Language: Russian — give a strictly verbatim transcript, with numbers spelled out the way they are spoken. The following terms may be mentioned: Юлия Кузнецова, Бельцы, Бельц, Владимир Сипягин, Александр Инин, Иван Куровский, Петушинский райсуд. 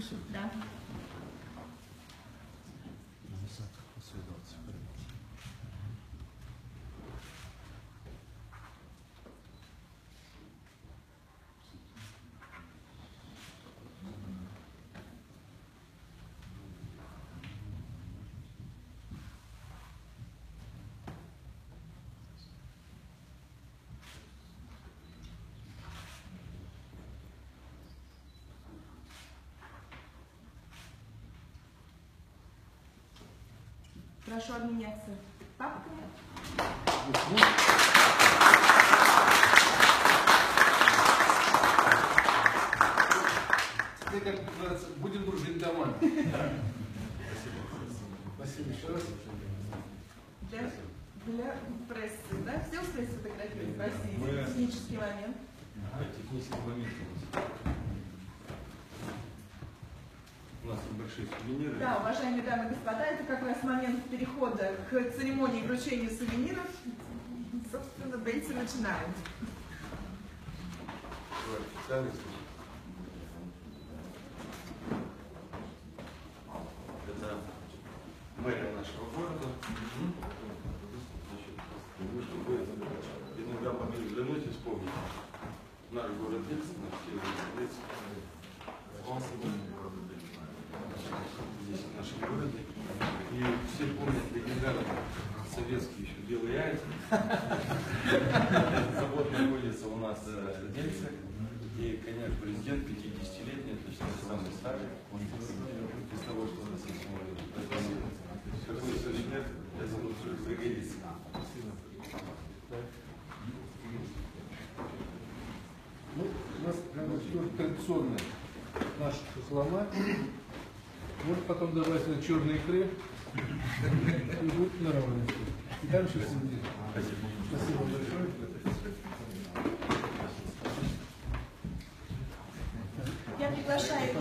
Пишем? Да. Прошу обменяться папками. Теперь, как говорится, будем дружить домой. Спасибо. Спасибо еще раз. Для, для прессы, да? Все успели сфотографировать? Спасибо. Технический момент. Ага, технический момент у нас. Да, уважаемые дамы и господа, это как раз момент перехода к церемонии вручения сувениров. Собственно, бельцы начинают. Это мэрия нашего города. Значит, иногда могли взглянуть и вспомнить наш город Бельцы, наш северный Бельцы. Здесь в нашем городе. И все помнят легендарные советские еще белые яйца. Завод находится у нас в Бельце. И, конечно, президент пятидесятилетний, точно самый старый. Из того, что у нас есть молодежь. Какой сегодня лет, я думаю, что это пригодится. Ну, у нас прямо традиционно наш шашлама. Может потом добавить на черные икры и будет наравне. И там еще сидит. Спасибо. Спасибо большое. Я приглашаю.